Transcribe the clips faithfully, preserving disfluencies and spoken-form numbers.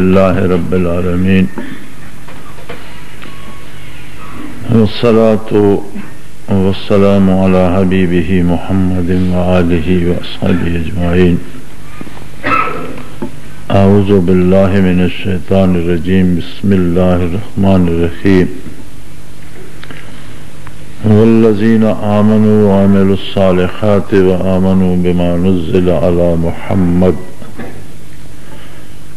अल्लाह रब्बिल आलमीन वस्सलातु वस्सलामु अला हबीबिही मुहम्मदिन व आलिही व अस्हाबिही अजमाइन। आऊज़ु बिल्लाहि मिनश शैतानिर रजीम। बिस्मिल्लाहिर रहमानिर रहीम। वल्लज़ीना आमनू व अमिलुस सालिहाति व आमनू बिमा नुज़्ज़िला अला मुहम्मद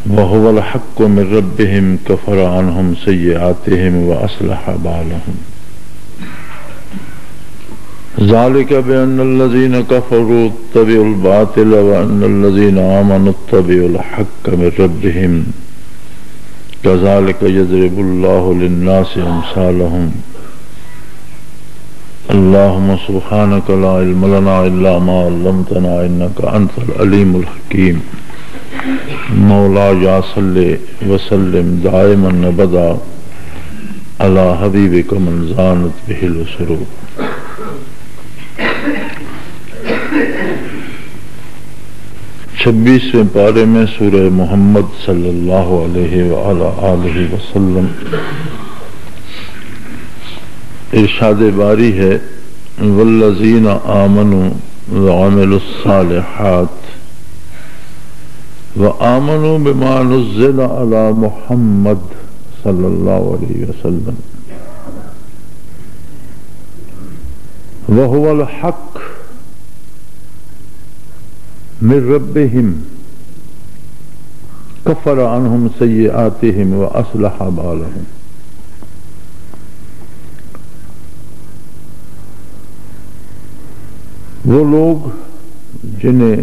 वहुवल हक्कु मिन रब्बिहिम कफर अन्हुम सय्यातिहिम व अस्लह बालहुम। ज़ालिक बिअन्नल्लज़ीना कफरू तबिउल बातिल व अन्नल्लज़ीना आमनु तबिउल हक्क मिन रब्बिहिम कज़ालिक यज़रिबुल्लाहु लिन्नासि अम्सालहुम। अल्लाहुम्मा सुब्हानका ला इल्म लना इल्ला मा अल्लमतना इन्नका अंतल अलीमुल हकीम। मौला या सल्ले वसल्लिम दाइमन अबदा अला हबीबिका मन ज़ानत बिहिल सुरूर। छब्बीसवें पारे में सूरह मोहम्मद सल्लल्लाहु अलैहि व अला आलिहि वसल्लम इरशाद बारी है, वल्लज़ीना आमनू व अमिलुस सालिहात व आमनू बिमा नुज़्ज़िला अला मुहम्मद सल्लल्लाहु अलैहि वसल्लम व हुवल हक मिन रब्बिहिम कफर अन्हुम सय्यातिहिम व अस्लह बालहुम। वो लोग जिन्हें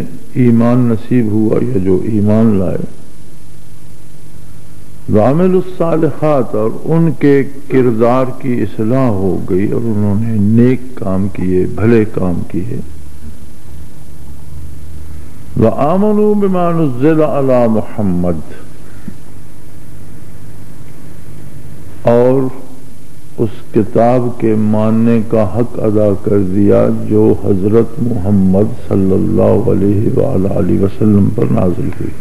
ईमान नसीब हुआ या जो ईमान लाए वामिलुस सालिहात और उनके किरदार की इस्लाह हो गई और उन्होंने नेक काम किए, भले काम किए। व आमनू बिमा नुज़्ज़िला अला मुहम्मद और उस किताब के मानने का हक अदा कर दिया जो हज़रत मोहम्मद सल्लल्लाहु अलैहि व आलिहि वसल्लम पर नाज़िल हुई।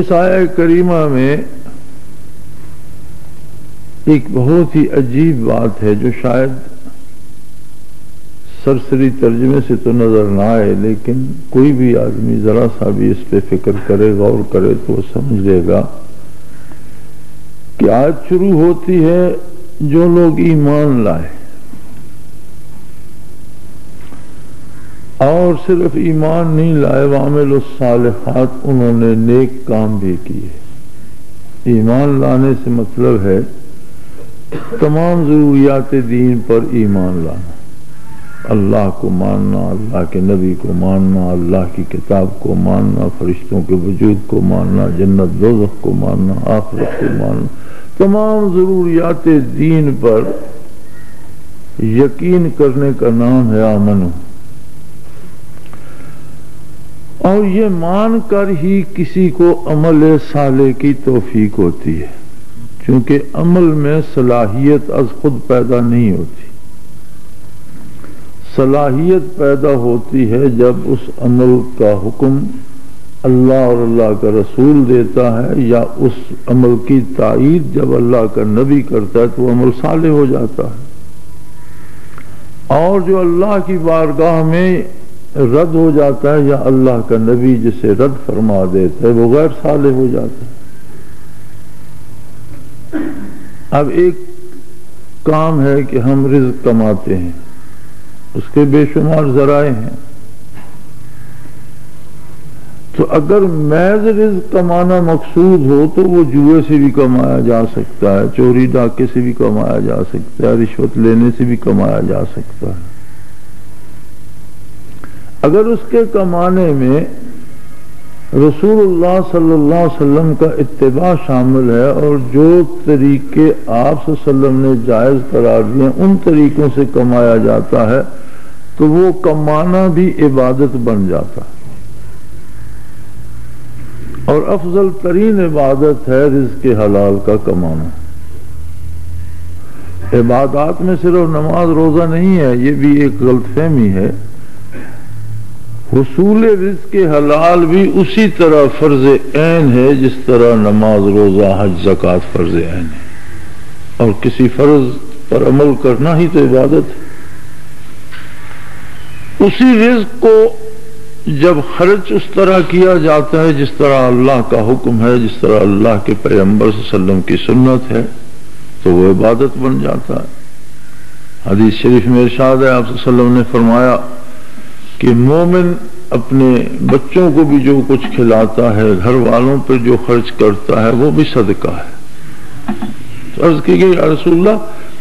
इस आया करीमा में एक बहुत ही अजीब बात है जो शायद सरसरी तर्जमे से तो नजर ना आए, लेकिन कोई भी आदमी जरा सा भी इस पे फिक्र करे, गौर करे तो समझ लेगा कि आज शुरू होती है जो लोग ईमान लाए और सिर्फ ईमान नहीं लाए वामिलुस सालिहात, उन्होंने नेक काम भी किए। ईमान लाने से मतलब है तमाम ज़रूरियात दीन पर ईमान लाना, अल्लाह को मानना, अल्लाह के नबी को मानना, अल्लाह की किताब को मानना, फरिश्तों के वजूद को मानना, जन्नत दोज़ख को मानना, आखिरत को मानना, तमाम ज़रूरियात दीन पर यकीन करने का नाम है आमनू। और ये मान कर ही किसी को अमल साले की तौफीक होती है, क्योंकि अमल में सलाहियत अज खुद पैदा नहीं होती। सलाहियत पैदा होती है जब उस अमल का हुक्म अल्लाह और अल्लाह का रसूल देता है, या उस अमल की ताईद जब अल्लाह का नबी करता है तो अमल साले हो जाता है। और जो अल्लाह की बारगाह में रद्द हो जाता है या अल्लाह का नबी जिसे रद्द फरमा देता है वो गैर साले हो जाता है। अब एक काम है कि हम रिज्क कमाते हैं, उसके बेशुमार जराए हैं, तो अगर महज रिज़्क़ कमाना मकसूद हो तो वो जुए से भी कमाया जा सकता है, चोरी डाके से भी कमाया जा सकता है, रिश्वत लेने से भी कमाया जा सकता है। अगर उसके कमाने में रसूलुल्लाह सल्लल्लाहु अलैहि वसल्लम का इत्तिबा शामिल है और जो तरीके आप सल्लम ने जायज़ करार दिए उन तरीकों से कमाया जाता है तो वो कमाना भी इबादत बन जाता है। और अफजल तरीन इबादत है रिज़्क़े हलाल का कमाना। इबादात में सिर्फ नमाज रोज़ा नहीं है, ये भी एक गलतफहमी है। उसूल रिज़्क़ के हलाल भी उसी तरह फर्ज ऐन है जिस तरह नमाज, रोज़ा, हज, ज़कात फर्ज ऐन है। और किसी फर्ज पर अमल करना ही तो इबादत है। उसी रिज़्क़ को जब खर्च उस तरह किया जाता है जिस तरह अल्लाह का हुक्म है, जिस तरह अल्लाह के पैगंबर सल्लल्लाहु अलैहि वसल्लम की सुन्नत है, तो वो इबादत बन जाता है। हदीस शरीफ में इरशाद है, आप सल्लल्लाहु अलैहि वसल्लम ने फरमाया कि मोमिन अपने बच्चों को भी जो कुछ खिलाता है, घर वालों पर जो खर्च करता है, वो भी सदका है। तो अर्ज की गई, या रसूलल्लाह,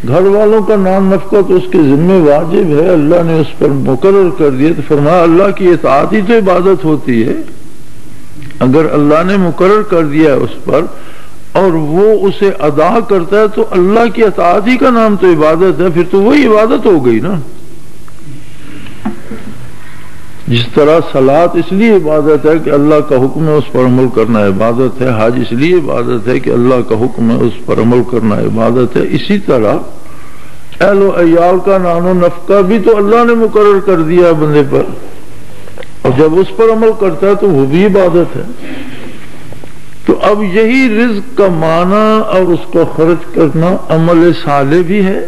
घर वालों का नाम नफका तो उसके जिम्मे वाजिब है, अल्लाह ने उस पर मुकर्रर कर दिया। तो फरमाया, अल्लाह की इताअत ही तो इबादत होती है। अगर अल्लाह ने मुकर्रर कर दिया है उस पर और वो उसे अदा करता है, तो अल्लाह की इताअत ही का नाम तो इबादत है। फिर तो वही इबादत हो गई ना। जिस तरह सलात इसलिए इबादत है कि अल्लाह का हुक्म है, उस पर अमल करना इबादत है। हज इसलिए इबादत है कि अल्लाह का हुक्म है, उस पर अमल करना इबादत है। इसी तरह अहल व अय्याल का नानो नफका भी तो अल्लाह ने मुकर्रर कर दिया बंदे पर, और जब उस पर अमल करता है तो वो भी इबादत है। तो अब यही रिज्क कमाना और उसको खर्च करना अमल साले भी है।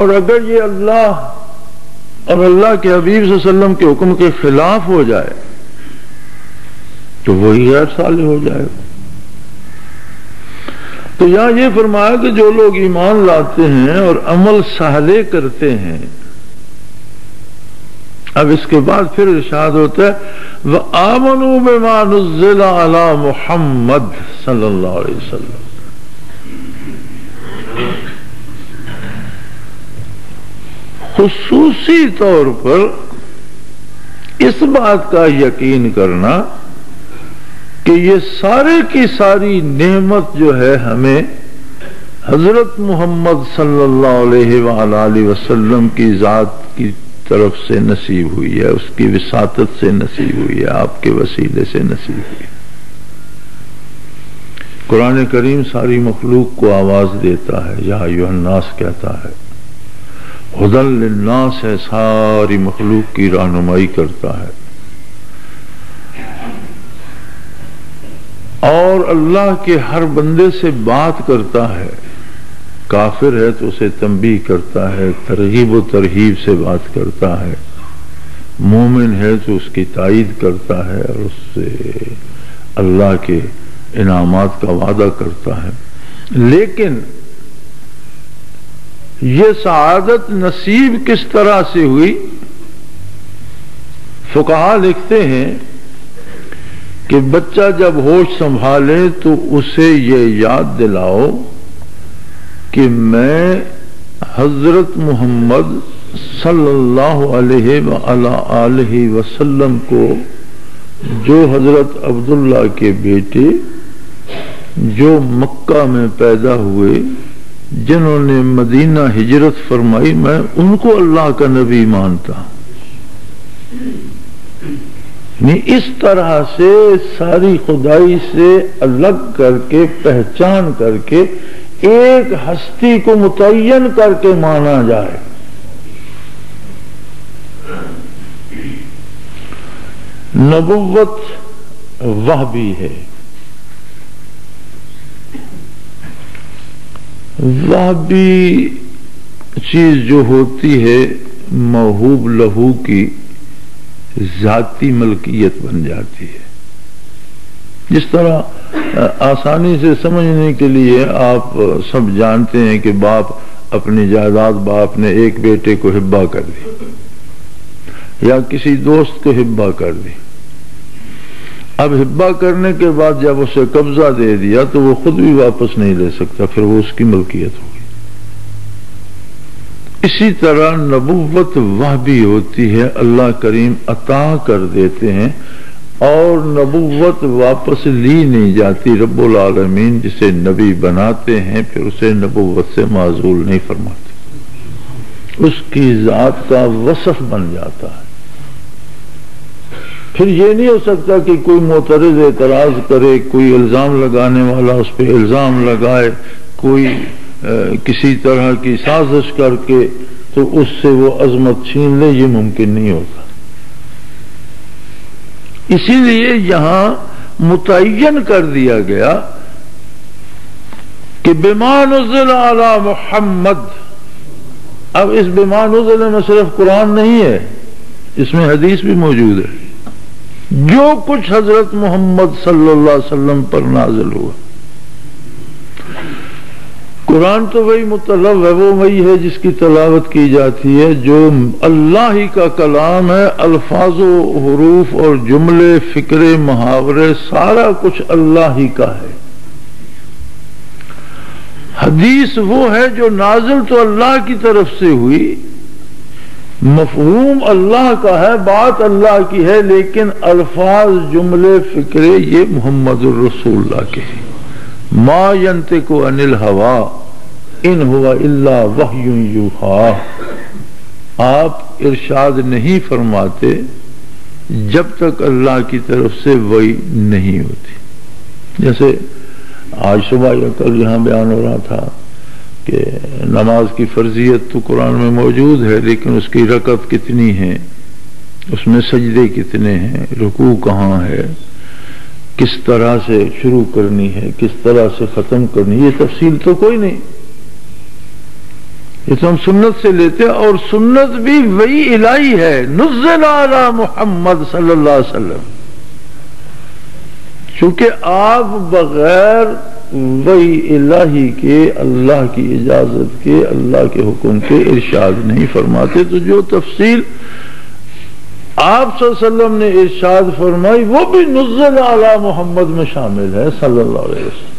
और अगर ये अल्लाह और अल्लाह के हबीब सल्लल्लाहु अलैहि वसल्लम के हुक्म के खिलाफ हो जाए तो वही गैर साले हो जाएगा। तो यहां ये फरमाया कि जो लोग ईमान लाते हैं और अमल साले करते हैं, अब इसके बाद फिर इरशाद होता है, व आमनू बिमा नुज़्ज़िला अला मुहम्मद सल्लल्लाहु अलैहि वसल्लम। खुसूसी तौर पर इस बात का यकीन करना कि ये सारे की सारी नेमत जो है हमें हजरत मोहम्मद सल्लल्लाहु अलैहि वालैहि वसल्लम की जात की तरफ से नसीब हुई है, उसकी विसातत से नसीब हुई है, आपके वसीले से नसीब हुई है। कुरान करीम सारी मखलूक को आवाज देता है, या अय्युहन्नास कहता है, हुदल लिन्नास है, सारी मखलूक की रहनुमाई करता है। और अल्लाह के हर बंदे से बात करता है, काफिर है तो उसे तंबीह करता है, तरगीब व तरहीब से बात करता है, मोमिन है तो उसकी तायीद करता है और उससे अल्लाह के इनामात का वादा करता है। लेकिन ये सआदत नसीब किस तरह से हुई? फुकहा लिखते हैं कि बच्चा जब होश संभाले तो उसे ये याद दिलाओ कि मैं हजरत मोहम्मद सल्लल्लाहु अलैहि व अला आलिहि वसल्लम को, जो हजरत अब्दुल्ला के बेटे, जो मक्का में पैदा हुए, जिन्होंने मदीना हिजरत फरमाई, मैं उनको अल्लाह का नबी मानता हूं। इस तरह से सारी खुदाई से अलग करके, पहचान करके, एक हस्ती को मुतय्यन करके माना जाए। नबुव्वत वह भी है, वह भी चीज जो होती है मौहूब लहू की जाती मलकियत बन जाती है। जिस तरह आसानी से समझने के लिए आप सब जानते हैं कि बाप अपनी जायदाद, बाप ने एक बेटे को हिब्बा कर दी या किसी दोस्त को हिब्बा कर दी। अब हिब्बा करने के बाद जब उसे कब्जा दे दिया तो वो खुद भी वापस नहीं ले सकता, फिर वो उसकी मलकियत हो गई। इसी तरह नबुव्वत वह भी होती है, अल्लाह करीम अता कर देते हैं और नबुव्वत वापस ली नहीं जाती। रब्बुल आलमीन जिसे नबी बनाते हैं फिर उसे नबुव्वत से माजूल नहीं फरमाते, उसकी जात का वसफ बन जाता है। फिर ये नहीं हो सकता कि कोई मोतरज एतराज करे, कोई इल्जाम लगाने वाला उस पर इल्जाम लगाए, कोई आ, किसी तरह की साजिश करके तो उससे वो अजमत छीन ले, ये मुमकिन नहीं होगा। इसीलिए यहां मुतय्यन कर दिया गया कि बिमा नुज़िला अला मुहम्मद। अब इस बिमा नुज़िला में सिर्फ कुरान नहीं है, इसमें हदीस भी मौजूद है। जो कुछ हजरत मोहम्मद सल्लल्लाहु अलैहि वसल्लम पर नाजिल हुआ, कुरान तो वही मुतलब है, वो वही है जिसकी तलावत की जाती है, जो अल्लाह ही का कलाम है। अल्फाजो हुरूफ और जुमले, फिक्रे, मुहावरे, सारा कुछ अल्लाह ही का है। हदीस वो है जो नाजिल तो अल्लाह की तरफ से हुई, मफहूम अल्लाह का है, बात अल्लाह की है, लेकिन अल्फाज, जुमले, फिक्रे ये मुहम्मदुर रसूलुल्लाह के हैं। मा यंतिकु अनिल हवा इन हुआ इल्ला वह्युन युहा। आप इरशाद नहीं फरमाते जब तक अल्लाह की तरफ से वही नहीं होती। जैसे आज सुबह या कल यहाँ बयान हो रहा था कि नमाज की फर्जियत तो कुरान में मौजूद है, लेकिन उसकी रकअत कितनी है, उसमें सजदे कितने हैं, रुकू कहाँ है, किस तरह से शुरू करनी है, किस तरह से खत्म करनी है, ये तफसील तो कोई नहीं, ये तो हम सुन्नत से लेते हैं। और सुन्नत भी वही इलाही है, नुज़्ज़िला अला मुहम्मद सल्लल्लाहु अलैहि वसल्लम। चूंकि आप बगैर वही इलाही के, अल्लाह की इजाजत के, अल्लाह के हुक्म के इरशाद नहीं फरमाते, तो जो तफसील आप सल्लल्लाहु अलैहि वसल्लम ने इरशाद फरमाई वो भी नुज़्ज़ल अला मोहम्मद में शामिल है सल्लल्लाहु अलैहि वसल्लम।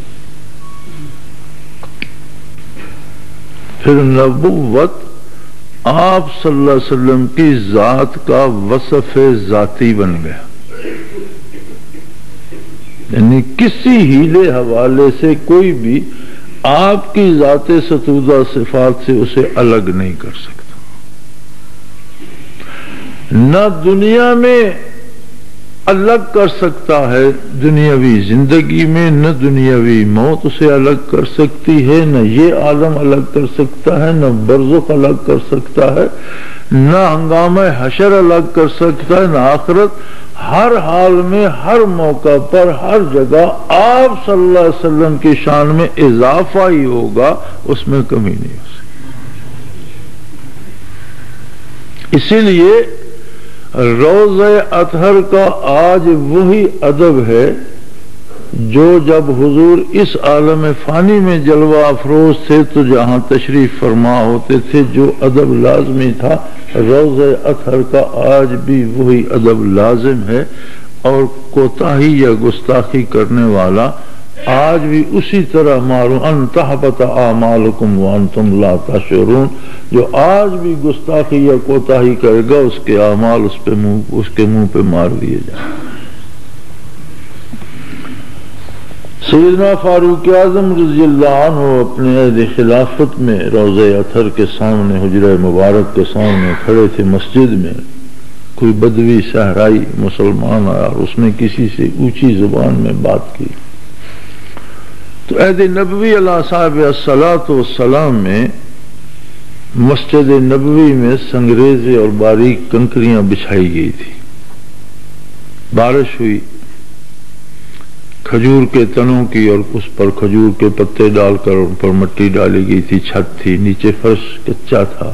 फिर नबुव्वत आप सल्लल्लाहु अलैहि वसल्लम की जात का वसफ़े ज़ाती बन गया, यानी किसी हीले हवाले से कोई भी आपकी ज़ाते सतूदा सिफात से उसे अलग नहीं कर सकता। ना दुनिया में अलग कर सकता है, दुनियावी जिंदगी में न दुनियावी मौत उसे अलग कर सकती है, न ये आलम अलग कर सकता है, न बरज़ख अलग कर सकता है, न हंगामा हशर अलग कर सकता है, न आखरत। हर हाल में, हर मौका पर, हर जगह आप सल्लल्लाहु अलैहि वसल्लम की शान में इजाफा ही होगा, उसमें कमी नहीं हो सकती। इसीलिए रोज़े अतहर का आज वही अदब है जो जब हुजूर इस आलम फानी में जलवा अफरोज थे तो जहां तशरीफ फरमा होते थे, जो अदब लाजमी था, रोज़े अतहर का आज भी वही अदब लाजिम है। और कोताही या गुस्ताखी करने वाला आज भी उसी तरह मारू अन तहबत आमालकुम व अंतुम ला तशऊरून, जो आज भी गुस्ताखी या कोताही करेगा उसके आमाल उस पे मुंह उसके मुंह पे मार दिए जाए। सैयदना फारूक आजम रज़ियल्लाहु अन्हु अपने अहद खिलाफत में रोज़े अतहर के सामने, हुजरा मुबारक के सामने खड़े थे मस्जिद में। कोई बदवी सहराई मुसलमान आया और उसने किसी से ऊंची जुबान में बात की, तो अहद नबवी अला साहब अस्सलातो वस्सलाम में मस्जिद नबवी में संगरेज़े और बारीक कंकरियां बिछाई गई थी। बारिश हुई, खजूर के तनों की और उस पर खजूर के पत्ते डालकर उन पर मिट्टी डाली गई थी, छत थी, नीचे फर्श कच्चा था,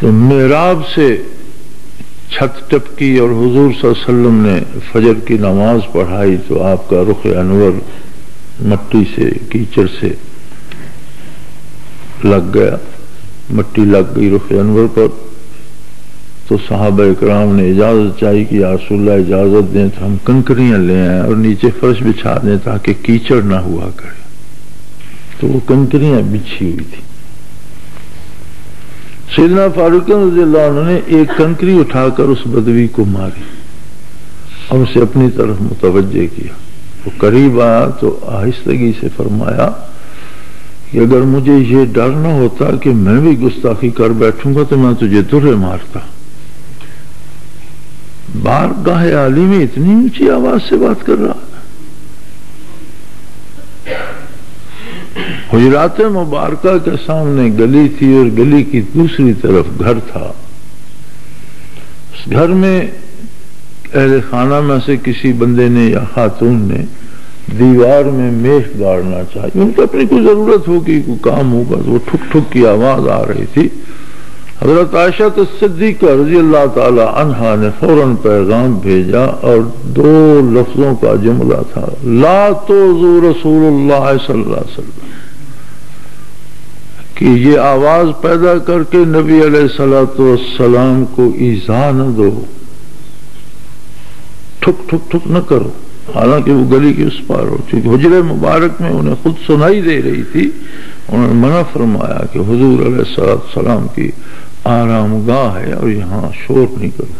तो मेहराब से छत टपकी और हुजूर सल्लल्लाहु अलैहि वसल्लम ने फजर की नमाज पढ़ाई, तो आपका रुख अनवर मिट्टी से, कीचड़ से लग गया, मिट्टी लग गई रुख अनवर पर। तो सहाबा इकराम ने इजाज़त चाहिए कि या रसूलल्लाह इजाज़त दें तो हम कंकरियां ले आए और नीचे फर्श बिछा दें ताकि कीचड़ ना हुआ करे। तो वो कंकरियां बिछी हुई थी। सैयदना फारूक रज़ियल्लाहु अन्हु ने एक कंकरी उठाकर उस बदवी को मारी और उसे अपनी तरफ मुतवज्जे किया। वो करीब आया तो आहिस्तगी से फरमाया कि अगर मुझे ये डर न होता कि मैं भी गुस्ताखी कर बैठूंगा तो मैं तुझे तुर्रे मारता। बार गाहे आली में इतनी ऊंची आवाज से बात कर रहा था। हुजरात मुबारका के सामने गली थी और गली की दूसरी तरफ घर था। उस घर में अहले खाना में से किसी बंदे ने या खातून ने दीवार में मेष गाड़ना चाहिए, उनको अपनी कोई जरूरत होगी, कोई काम होगा। तो वो ठुक ठुक की आवाज आ रही थी। हजरत आयशा तो सिद्दीक़ा रज़ी अल्लाह ताला अन्हा ने फौरन पैगाम भेजा और दो लफ्जों का जुमला था, ला तोज़ू रसूलुल्लाह सल्लल्लाहु अलैहि वसल्लम, कि ये आवाज पैदा करके नबी अलैहिस्सलातु वस्सलाम को ईज़ा न दो, ठुक ठुक ठुक न करो। हालांकि वो गली के उस पार हो, चूंकि हुजरे मुबारक में उन्हें खुद सुनाई दे रही थी। उन्होंने मना फरमाया कि हुजूर अलैहिस्सलाम की आरामगाह है और यहाँ शोर नहीं करो।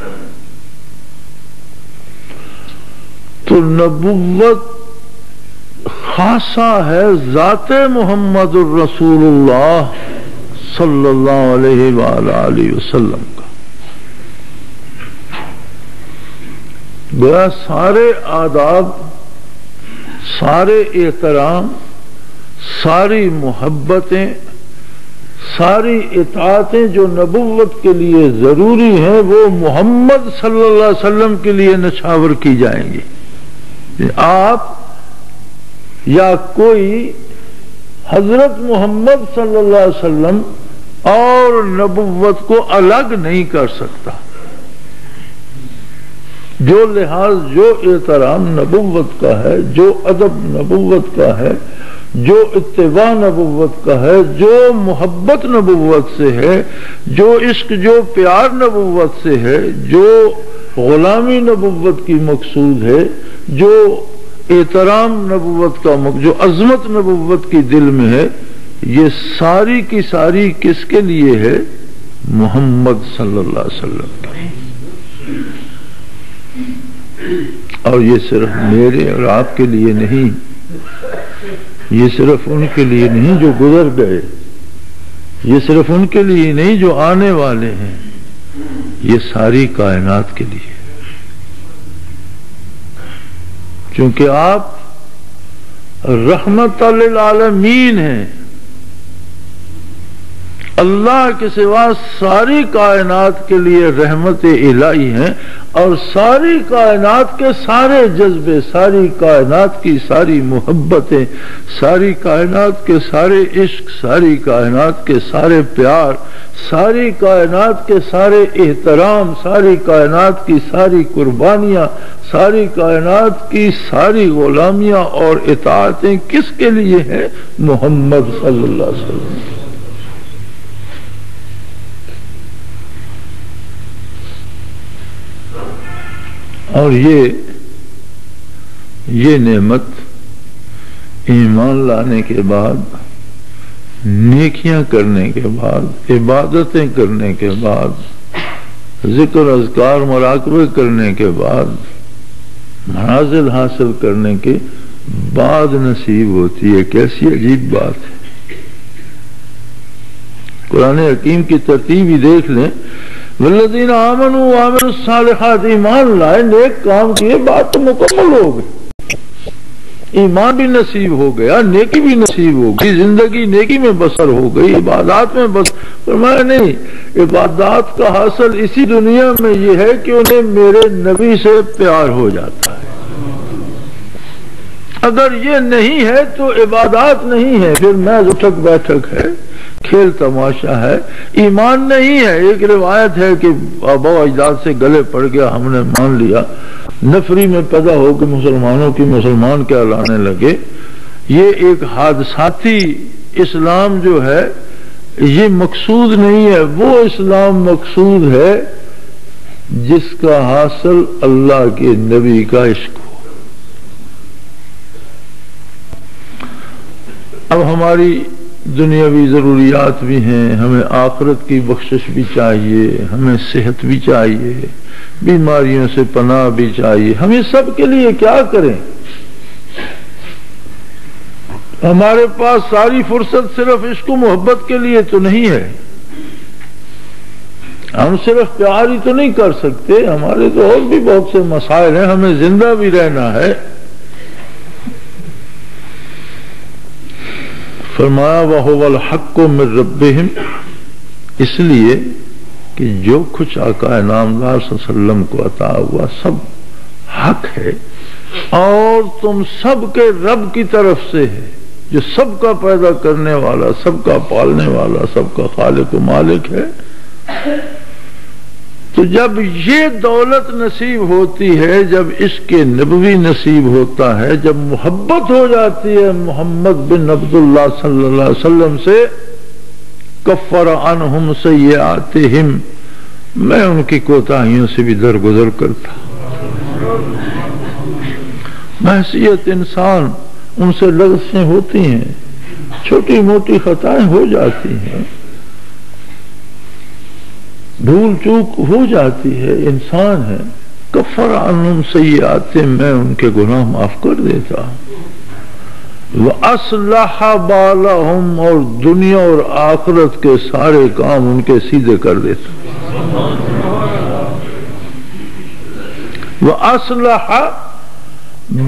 तो नबुव्वत खासा है जाते मुहम्मदुर रसूलुल्लाह सल्लल्लाहु अलैहि वालैहि वसल्लम का। गोया सारे आदाब, सारे एहतराम, सारी मोहब्बतें, सारी इताअतें जो नबुव्वत के लिए जरूरी हैं वो मोहम्मद सल्लल्लाहु अलैहि वसल्लम के लिए नछावर की जाएंगी। आप या कोई हजरत मोहम्मद सल्लल्लाहु अलैहि वसल्लम और नबुव्वत को अलग नहीं कर सकता। जो लिहाज, जो एहतराम नबुव्वत का है, जो अदब नबुव्वत का है, जो इत्तिबा नबुव्वत का है, जो मोहब्बत नबुव्वत से है, जो इश्क, जो प्यार नबुव्वत से है, जो गुलामी नबुव्वत की मकसूद है, जो एहतराम नबुव्वत का, जो अजमत नबुव्वत की दिल में है, ये सारी की सारी किसके लिए है? मोहम्मद सल्लल्लाहु अलैहि वसल्लम के। और ये सिर्फ मेरे और आपके लिए नहीं, ये सिर्फ उनके लिए नहीं जो गुजर गए, ये सिर्फ उनके लिए नहीं जो आने वाले हैं, ये सारी कायनात के लिए। क्योंकि आप रहमत लिल आलमीन हैं। अल्लाह के सिवा सारी कायनात के लिए रहमत इलाही हैं और सारी कायनात के सारे जज्बे, सारी कायनात की सारी मोहब्बतें, सारी कायनात के सारे इश्क, सारी कायनात के सारे प्यार, सारी कायनात के सारे एहतराम, सारी कायनात की सारी कुर्बानियां, सारी कायनात की सारी गुलामियां और इताअतें किसके लिए हैं? मोहम्मद सल्लल्लाहु अलैहि वसल्लम। और ये ये नेमत ईमान लाने के बाद, नेकियां करने के बाद, इबादतें करने के बाद, जिक्र अज़कार मुराकबे करने के बाद, मनाजिल हासिल करने के बाद नसीब होती है। कैसी अजीब बात है। कुरान हकीम की तरतीब ही देख लें, वल्लज़ीना आमनू वामिलुस्सालिहात, ईमान लाए, नेक काम किए, बात तो मुकम्मल हो गई। ईमान भी नसीब हो गया, नेकी भी नसीब हो गई, जिंदगी नेकी में बसर हो गई, इबादात में बस। फरमाया नहीं, इबादात का हासिल इसी दुनिया में ये है कि उन्हें मेरे नबी से प्यार हो जाता है। अगर ये नहीं है तो इबादात नहीं है, फिर महज उठक बैठक है, खेल तमाशा है, ईमान नहीं है। एक रिवायत है कि आबा अजदाद से गले पड़ गया, हमने मान लिया, नफरी में पैदा होकर मुसलमानों की मुसलमान कहलाने लगे। ये एक हादसाती इस्लाम जो है ये मकसूद नहीं है, वो इस्लाम मकसूद है जिसका हासिल अल्लाह के नबी का इश्क हो। अब हमारी दुनियावी ज़रूरियात भी हैं, हमें आखिरत की बख्शिश भी चाहिए, हमें सेहत भी चाहिए, बीमारियों से पनाह भी चाहिए। हम ये सब के लिए क्या करें? हमारे पास सारी फुर्सत सिर्फ इश्क मोहब्बत के लिए तो नहीं है। हम सिर्फ प्यार ही तो नहीं कर सकते, हमारे तो और भी बहुत से मसाइल हैं, हमें जिंदा भी रहना है। फरमाया वहुवल हक्कु मिर रब्बिहिम, इसलिए कि जो कुछ आका नामदार सल्लल्लाहु अलैहि वसल्लम को अता हुआ सब हक है और तुम सब के रब की तरफ से है, जो सबका पैदा करने वाला, सबका पालने वाला, सबका खालिक व मालिक है। तो जब ये दौलत नसीब होती है, जब इसके नबवी नसीब होता है, जब मोहब्बत हो जाती है मोहम्मद बिन अब्दुल्लाह सल्लल्लाहु अलैहि वसल्लम से, कफ़र अनहुम सय्यातिहिम, मैं उनकी कोताहियों से भी दरगुजर करता। महसियत इंसान उनसे लग़्ज़ें होती हैं, छोटी मोटी खताएं हो जाती हैं, भूल चूक हो जाती है, इंसान है। कफ़र अन्हुम सय्याते, मैं उनके गुनाह माफ कर देता। वह अस्लह बालहुम, और दुनिया और आखरत के सारे काम उनके सीधे कर देता। वह अस्लह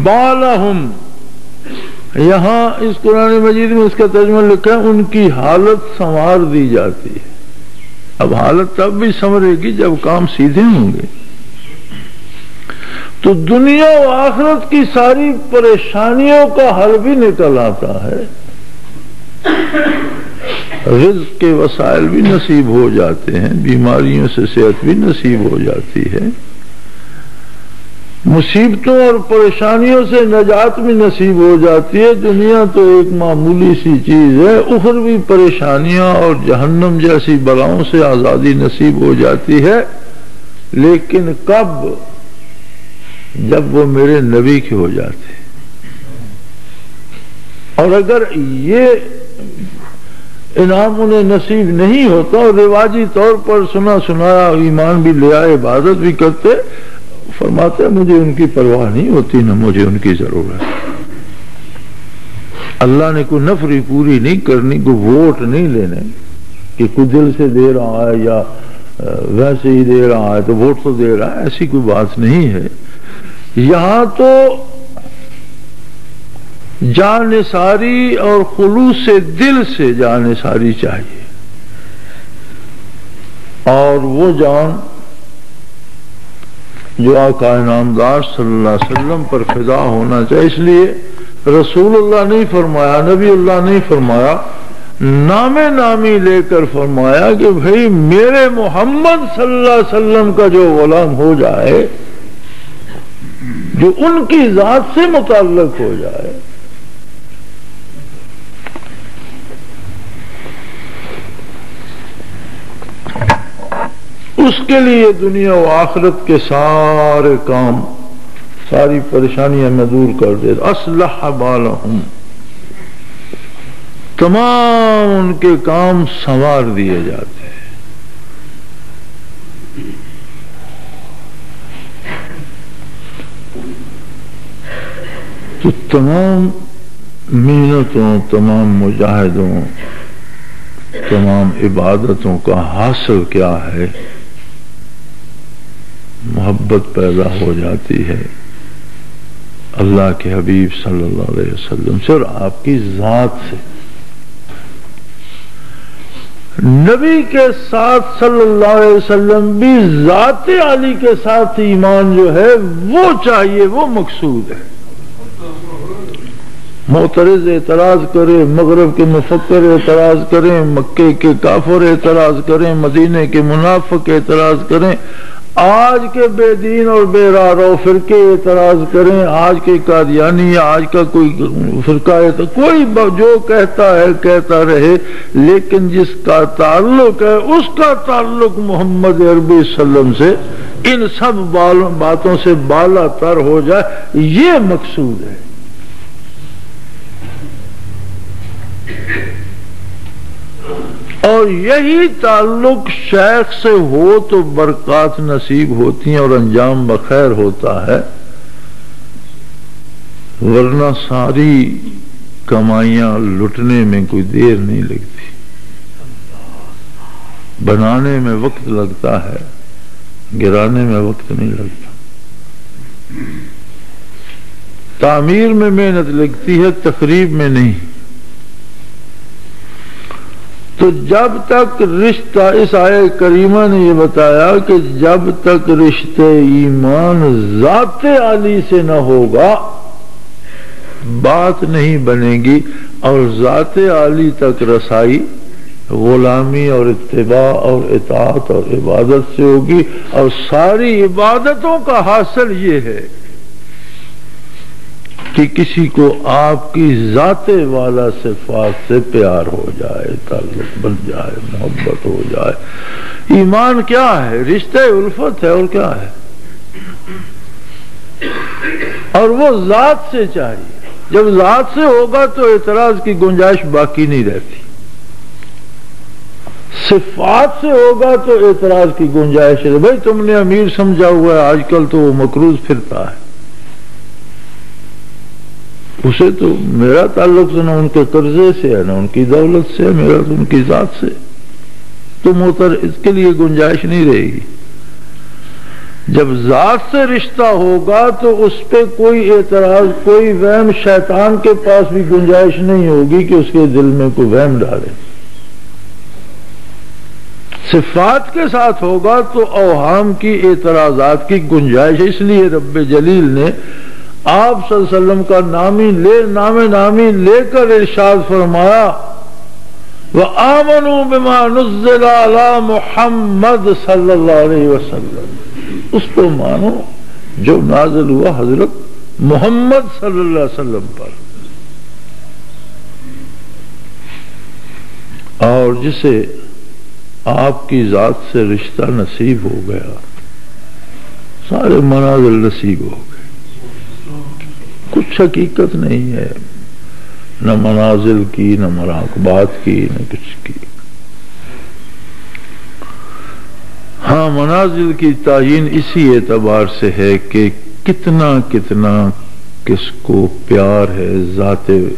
बालहुम, यहाँ इस कुरान मजीद में इसका तर्जुमा लिखा है उनकी हालत संवार दी जाती है। अब हालत तब भी संवरेगी जब काम सीधे होंगे। तो दुनिया और आखिरत की सारी परेशानियों का हल भी निकल आता है, रिज़्क़ के वसाइल भी नसीब हो जाते हैं, बीमारियों से सेहत भी नसीब हो जाती है, मुसीबतों और परेशानियों से नजात भी नसीब हो जाती है। दुनिया तो एक मामूली सी चीज है, उखरवी परेशानियां और जहन्नम जैसी बलाओं से आजादी नसीब हो जाती है। लेकिन कब? जब वो मेरे नबी के हो जाते। और अगर ये इनाम उन्हें नसीब नहीं होता और रिवाजी तौर पर सुना सुनाया ईमान भी ले आए, इबादत भी करते, फरमाते मुझे उनकी परवाह नहीं होती, ना मुझे उनकी जरूरत। अल्लाह ने कोई नफरी पूरी नहीं करनी, कोई वोट नहीं लेने कि कोई दिल से दे रहा है या वैसे ही दे रहा है तो वोट तो दे रहा है, ऐसी कोई बात नहीं है। यहाँ तो जानिसारी और खुलूस से दिल से जानिसारी चाहिए, और वो जान जो आका नामदार सल्लल्लाहु अलैहि वसल्लम पर फिदा होना चाहिए। इसलिए रसूलुल्लाह नहीं फरमाया, नबीउल्लाह नहीं फरमाया, नामे नामी लेकर फरमाया कि भाई मेरे मोहम्मद सल्लल्लाहु अलैहि वसल्लम का जो गुलाम हो जाए, जो उनकी जात से मुताल्लिक हो जाए, उसके लिए दुनिया और आखिरत के सारे काम, सारी परेशानियां मैं दूर कर देता। अस्लह बालहुम, तमाम उनके काम संवार दिए जाते हैं। तो तमाम मेहनतों, तमाम मुजाहिदों, तमाम इबादतों का हासिल क्या है? मोहब्बत पैदा हो जाती है अल्लाह के हबीब सल्लल्लाहु अलैहि वसल्लम से और आपकी जात से। नबी के साथ सल्लल्लाहु अलैहि वसल्लम भी जात आली के साथ ईमान जो है वो चाहिए, वो मकसूद है। मोतरज एतराज करे, मगरब के मुफक्कर एतराज करें, मक्के के काफर एतराज करें, मदीने के मुनाफिक एतराज करें, आज के बेदीन और बेरारो फिरके एतराज करें, आज के कादियानी, आज का कोई फिरका है तो कोई जो कहता है कहता रहे, लेकिन जिसका ताल्लुक है उसका ताल्लुक मोहम्मद अरबी सल्लम से इन सब बातों से बाला तर हो जाए, ये मकसूद है। और यही ताल्लुक शेख से हो तो बरकत नसीब होती है और अंजाम बखैर होता है, वरना सारी कमाइयां लुटने में कोई देर नहीं लगती, बनाने में वक्त लगता है, गिराने में वक्त नहीं लगता। तामीर में मेहनत लगती है, तकरीब में नहीं। तो जब तक रिश्ता, इस आये करीमा ने ये बताया कि जब तक रिश्ते ईमान जाते आली से न होगा बात नहीं बनेगी, और जाते आली तक रसाई गुलामी और इत्तिबा और इताअत और इबादत से होगी। और सारी इबादतों का हासिल ये है कि किसी को आपकी जाते वाला सिफात से प्यार हो जाए, ताल्लुक बन जाए, मोहब्बत हो जाए। ईमान क्या है? रिश्ते उल्फत है और क्या है? और वो जात से चाहिए। जब जात से होगा तो एतराज की गुंजाइश बाकी नहीं रहती, सिफात से होगा तो एतराज की गुंजाइश है। भाई तुमने अमीर समझा हुआ है, आजकल तो वो मकरूज फिरता है, उसे तो मेरा ताल्लुक तो ना उनके कर्जे से है ना उनकी दौलत से है, मेरा तो उनकी जात से। तुम होतर इसके लिए गुंजाइश नहीं रहेगी। जब जात से रिश्ता होगा तो उस पर कोई एतराज, कोई वहम, शैतान के पास भी गुंजाइश नहीं होगी कि उसके दिल में कोई वहम डाले। सिफात के साथ होगा तो औहाम की, एतराजात की गुंजाइश। इसलिए रब्बे जलील ने आप सल्लल्लाहु अलैहि वसल्लम का नामी ले नामे नामी लेकर इरशाद फरमाया, व आमनू बिमा नुज़्ज़िला अला मुहम्मद सल्लल्लाहु अलैहि वसल्लम, उसको मानो जो नाज़िल हुआ हजरत मोहम्मद सल्लल्लाहु अलैहि वसल्लम पर। और जिसे आपकी जात से रिश्ता नसीब हो गया, सारे मनाज़िल नसीब हो गए। कुछ हकीकत नहीं है, न मनाजिल की, न मराकबात की, न कुछ की। हाँ, मनाजिल की तायीन इसी एतबार से है कि कितना कितना किसको प्यार है जाते नबी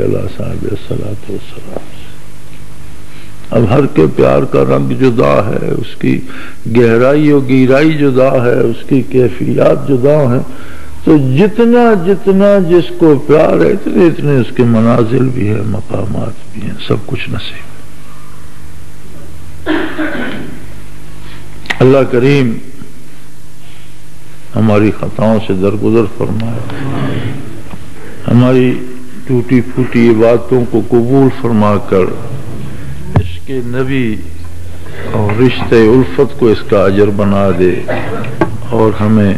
सल्लल्लाहु अलैहि वसल्लम। अब हर के प्यार का रंग जुदा है, उसकी गहराई और गहराई जुदा है, उसकी कैफियत जुदा है। तो जितना जितना जिसको प्यार है इतने इतने उसके मनाजिल भी है, मकामात भी हैं, सब कुछ नसीब। अल्लाह करीम हमारी खताओं से दरगुजर फरमाए, हमारी टूटी फूटी इबादतों को कबूल फरमाकर इसके नबी और रिश्ते उल्फत को इसका अजर बना दे, और हमें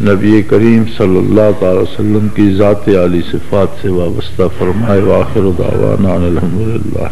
नबी करीम सल्लल्लाहु अलैहि वसल्लम की ज़ात आली सिफात से वाबस्ता फरमाए। आखिर दावाना अनिल हम्दुलिल्लाह।